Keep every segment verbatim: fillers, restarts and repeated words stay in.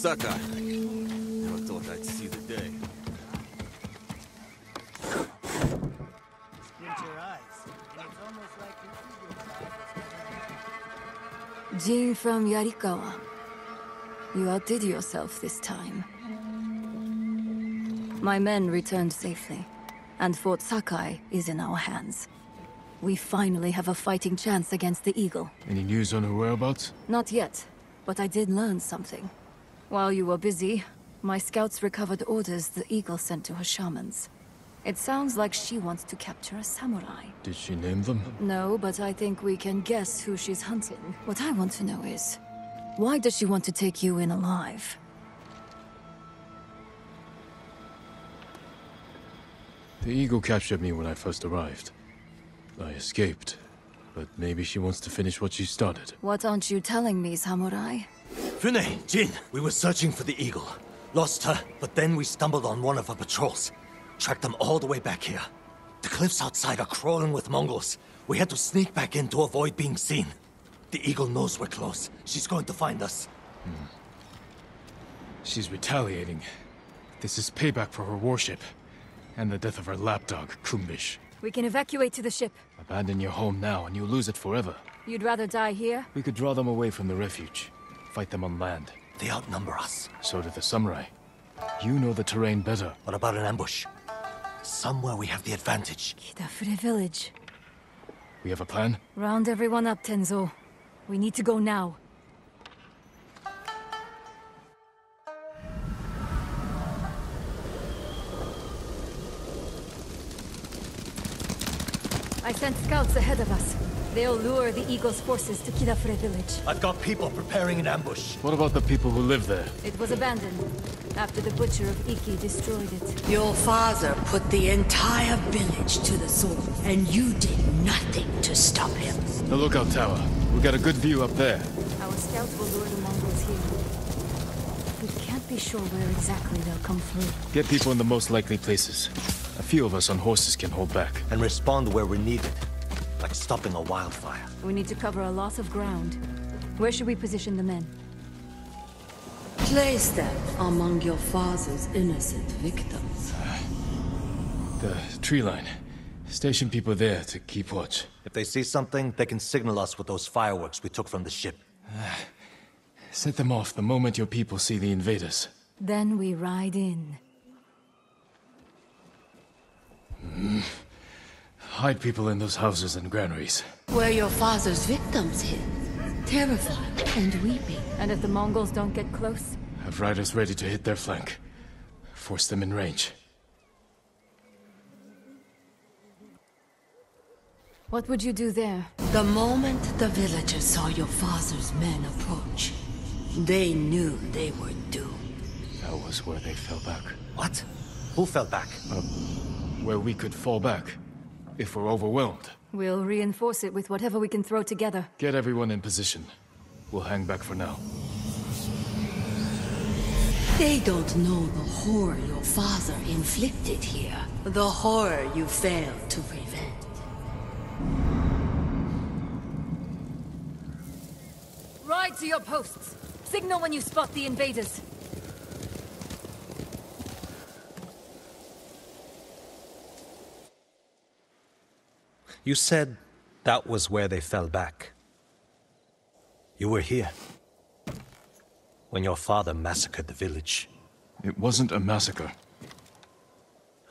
Sakai, never thought I'd see the day. Squint your eyes, and it's almost like an eagle. Jin from Yarikawa. You outdid yourself this time. My men returned safely, and Fort Sakai is in our hands. We finally have a fighting chance against the Eagle. Any news on her whereabouts? Not yet, but I did learn something. While you were busy, my scouts recovered orders the Eagle sent to her shamans. It sounds like she wants to capture a samurai. Did she name them? No, but I think we can guess who she's hunting. What I want to know is, why does she want to take you in alive? The Eagle captured me when I first arrived. I escaped, but maybe she wants to finish what she started. What aren't you telling me, samurai? Fune, Jin, we were searching for the Eagle. Lost her, but then we stumbled on one of her patrols. Tracked them all the way back here. The cliffs outside are crawling with Mongols. We had to sneak back in to avoid being seen. The Eagle knows we're close. She's going to find us. Hmm. She's retaliating. This is payback for her warship. And the death of her lapdog, Kumbish. We can evacuate to the ship. Abandon your home now and you'll lose it forever. You'd rather die here? We could draw them away from the refuge. Fight them on land. They outnumber us. So do the samurai. You know the terrain better. What about an ambush? Somewhere we have the advantage. Kidafure village. We have a plan? Round everyone up, Tenzo. We need to go now. I sent scouts ahead of us. They'll lure the Eagle's forces to Kidafure village. I've got people preparing an ambush. What about the people who live there? It was abandoned after the butcher of Iki destroyed it. Your father put the entire village to the sword, and you did nothing to stop him. The lookout tower. We got a good view up there. Our scouts will lure the Mongols here. We can't be sure where exactly they'll come through. Get people in the most likely places. A few of us on horses can hold back. And respond where we're needed. Like stopping a wildfire. We need to cover a loss of ground. Where should we position the men? Place them among your father's innocent victims. Uh, the tree line. Station people there to keep watch. If they see something, they can signal us with those fireworks we took from the ship. Uh, set them off the moment your people see the invaders. Then we ride in. Mm. Hide people in those houses and granaries. Where your father's victims hid, terrified and weeping. And if the Mongols don't get close? Have riders ready to hit their flank. Force them in range. What would you do there? The moment the villagers saw your father's men approach, they knew they were doomed. That was where they fell back. What? Who fell back? Uh, where we could fall back. If we're overwhelmed. We'll reinforce it with whatever we can throw together. Get everyone in position. We'll hang back for now. They don't know the horror your father inflicted here. The horror you failed to prevent. Ride to your posts. Signal when you spot the invaders. You said that was where they fell back. You were here when your father massacred the village. It wasn't a massacre.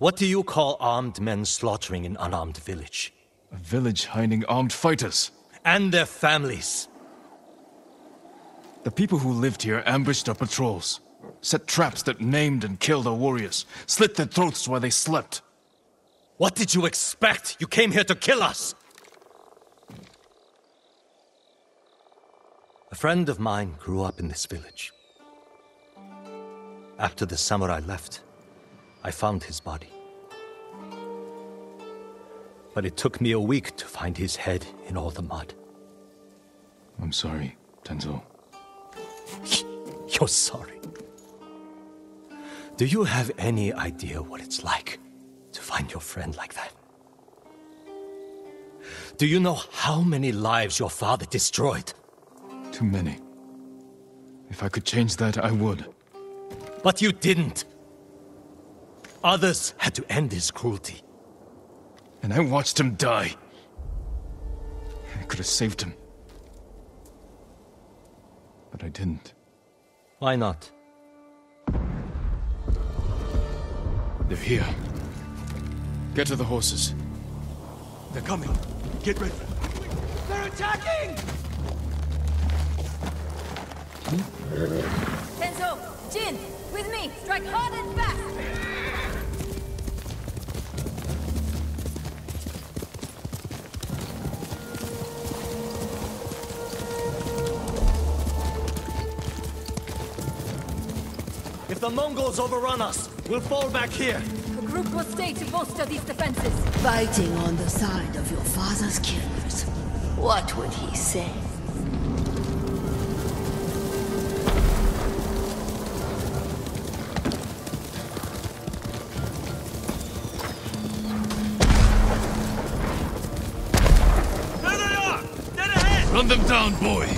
What do you call armed men slaughtering an unarmed village? A village hiding armed fighters. And their families. The people who lived here ambushed our patrols. Set traps that maimed and killed our warriors. Slit their throats while they slept. What did you expect? You came here to kill us! A friend of mine grew up in this village. After the samurai left, I found his body. But it took me a week to find his head in all the mud. I'm sorry, Tenzo. You're sorry. Do you have any idea what it's like? To find your friend like that. Do you know how many lives your father destroyed? Too many. If I could change that, I would. But you didn't. Others had to end his cruelty. And I watched him die. I could have saved him. But I didn't. Why not? They're here. Get to the horses. They're coming. Get ready. They're attacking! Tenzo, Jin, with me. Strike hard and fast! If the Mongols overrun us, we'll fall back here. The group will stay to bolster these defenses. Fighting on the side of your father's killers. What would he say? There they are! Dead ahead! Run them down, boy!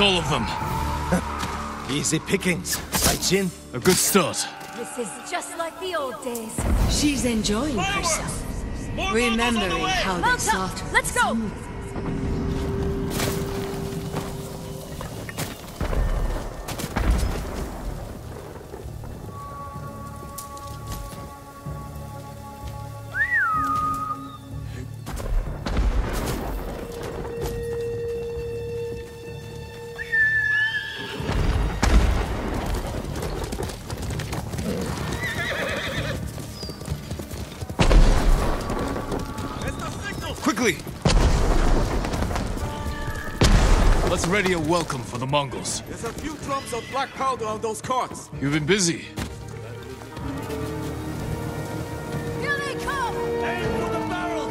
All of them. Easy pickings, right, Jin? A good start. This is just like the old days. She's enjoying herself, remembering how they sought her. Let's go. Quickly! Let's ready a welcome for the Mongols. There's a few drums of black powder on those carts. You've been busy. Here they come! Aim for the barrels!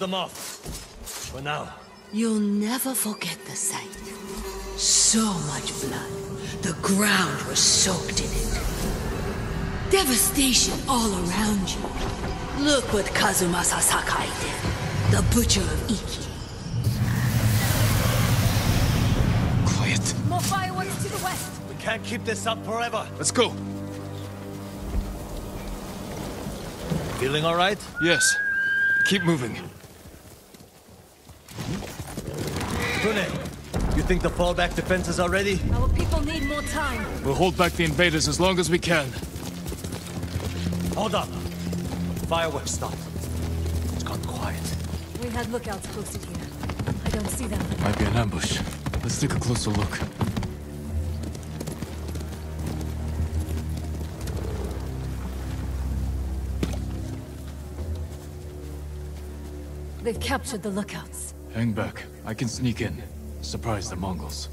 Them off for now. You'll never forget the sight. So much blood. The ground was soaked in it. Devastation all around you. Look what Kazumasa Sakai did, the butcher of Iki. Quiet. More fireworks to the west. We can't keep this up forever. Let's go. Feeling all right? Yes. Keep moving. Fune, you think the fallback defenses are ready? Our people need more time. We'll hold back the invaders as long as we can. Hold up. Fireworks stopped. It's gone quiet. We had lookouts posted here. I don't see them. Might be an ambush. Let's take a closer look. They've captured the lookouts. Hang back. I can sneak in. Surprise the Mongols.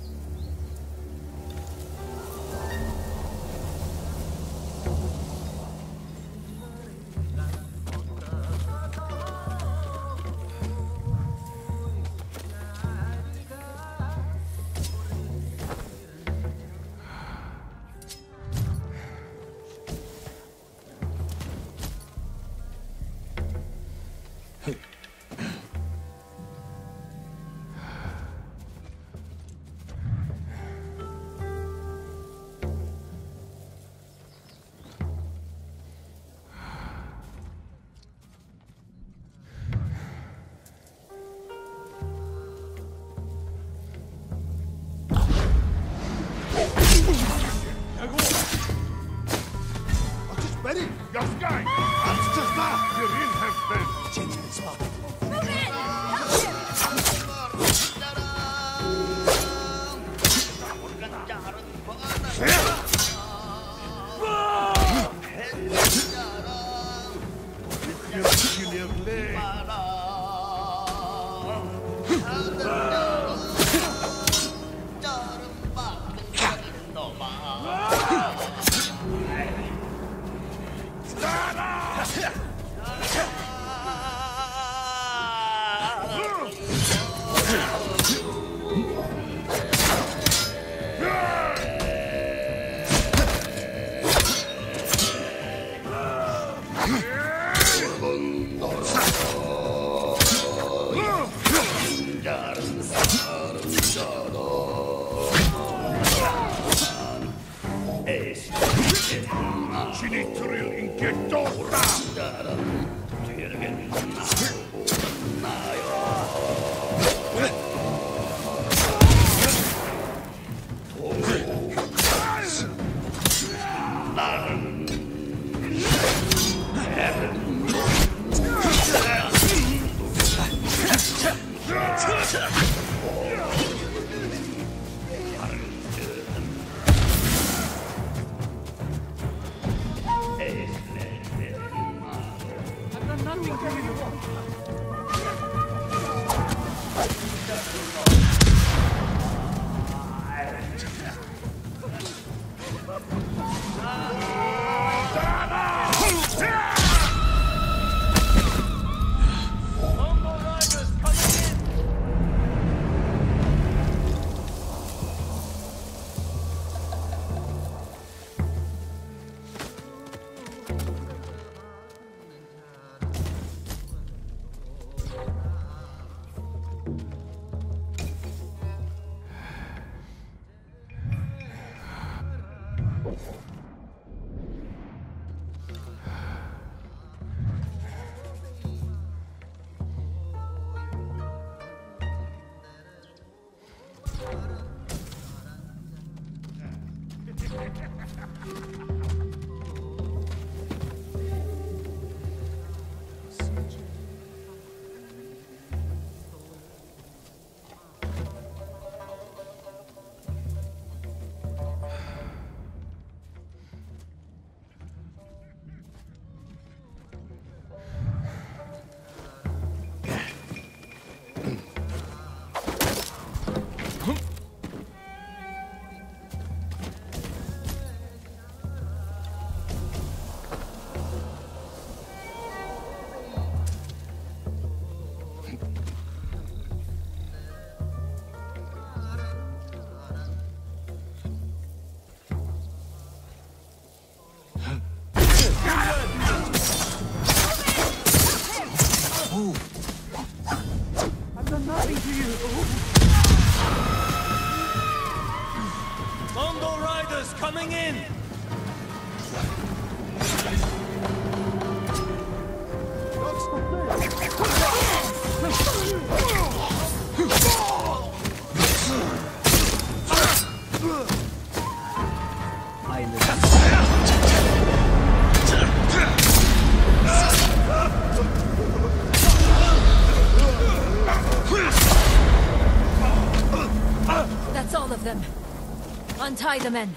Untie the men.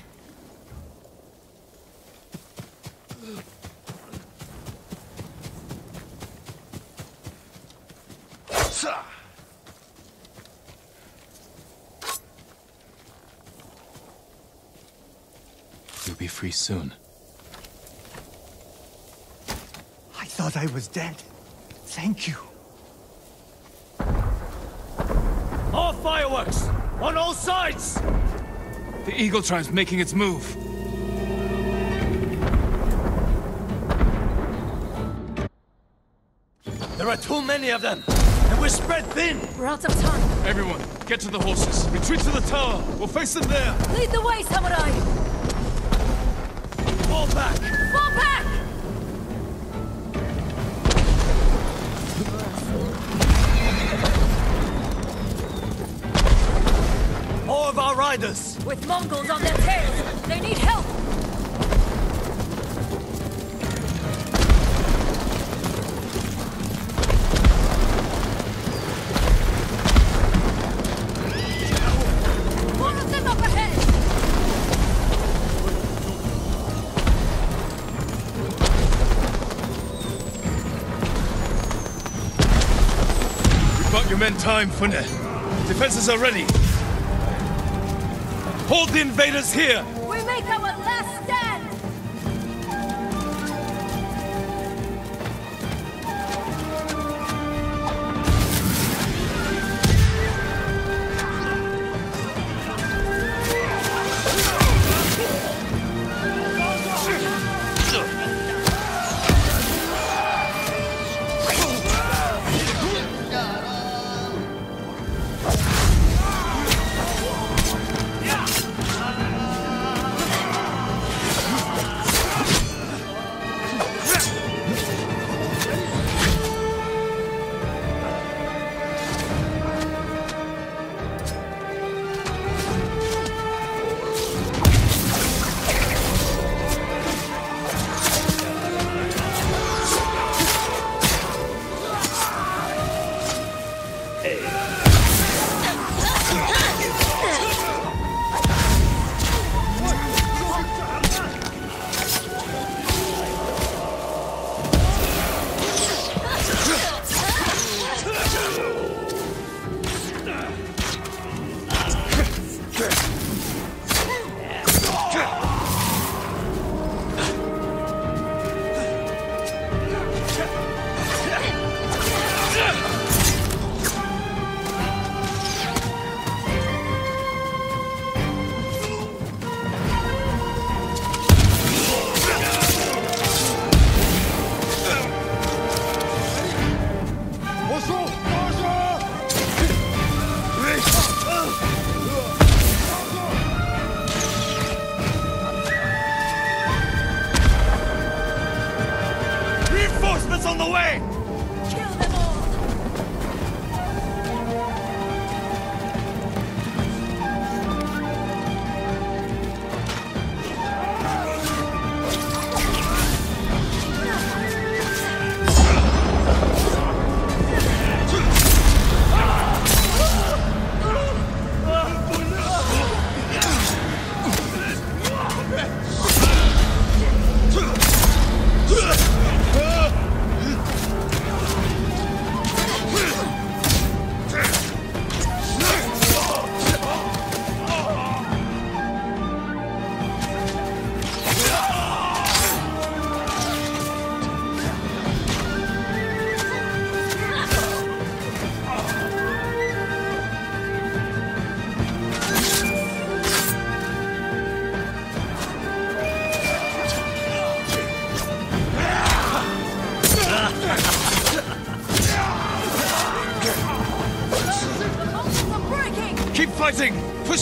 You'll be free soon. I thought I was dead. Thank you. More fireworks! On all sides! The Eagle tribe's making its move. There are too many of them, and we're spread thin. We're out of time. Everyone, get to the horses. Retreat to the tower. We'll face them there. Lead the way, samurai. Fall back. Fall back. More of our riders. With Mongols on their tails, they need help! One of them up ahead! You meant time, Fune. Defenses are ready. Hold the invaders here! We make our last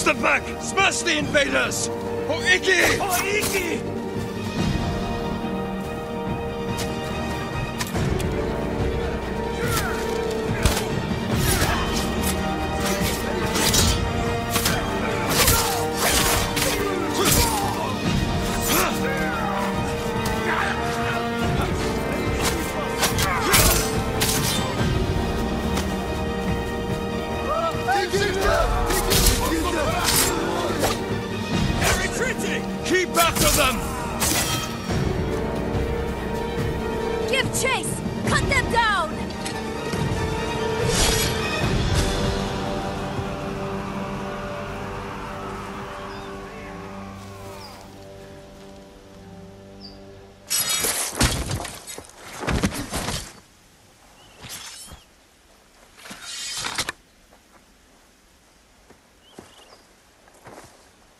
them back! Smash the invaders! Or Iki! Or Iki!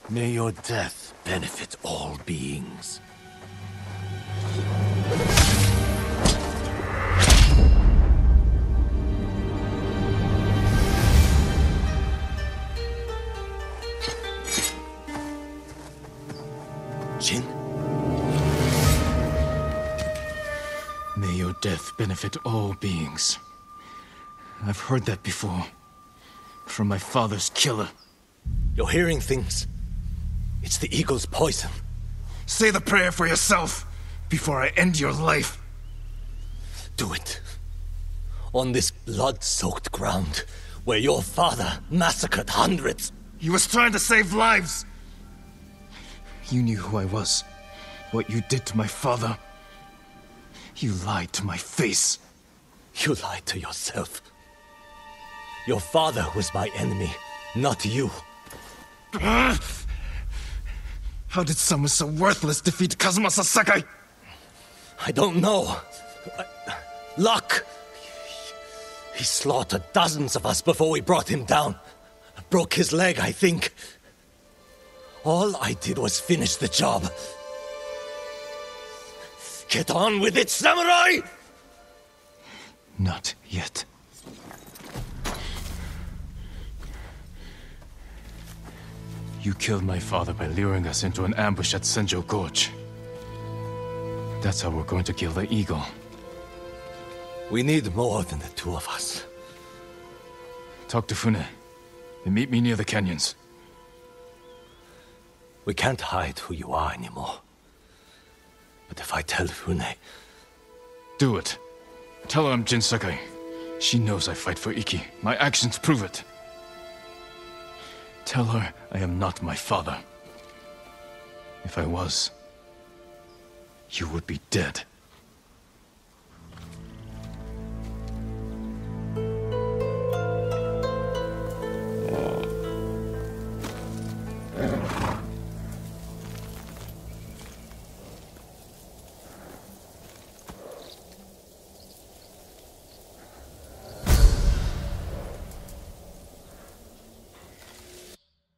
May your death benefit all beings. Jin? May your death benefit all beings. I've heard that before. From my father's killer. You're hearing things. It's the Eagle's poison. Say the prayer for yourself before I end your life. Do it. On this blood-soaked ground where your father massacred hundreds. He was trying to save lives. You knew who I was. What you did to my father. You lied to my face. You lied to yourself. Your father was my enemy, not you. How did someone so worthless defeat Kazumasa Sakai? I don't know. Luck! He slaughtered dozens of us before we brought him down. Broke his leg, I think. All I did was finish the job. Get on with it, samurai! Not yet. You killed my father by luring us into an ambush at Senjo Gorge. That's how we're going to kill the Eagle. We need more than the two of us. Talk to Fune. Then meet me near the canyons. We can't hide who you are anymore. But if I tell Fune... Do it. Tell her I'm Jin Sakai. She knows I fight for Iki. My actions prove it. Tell her I am not my father. If I was, you would be dead.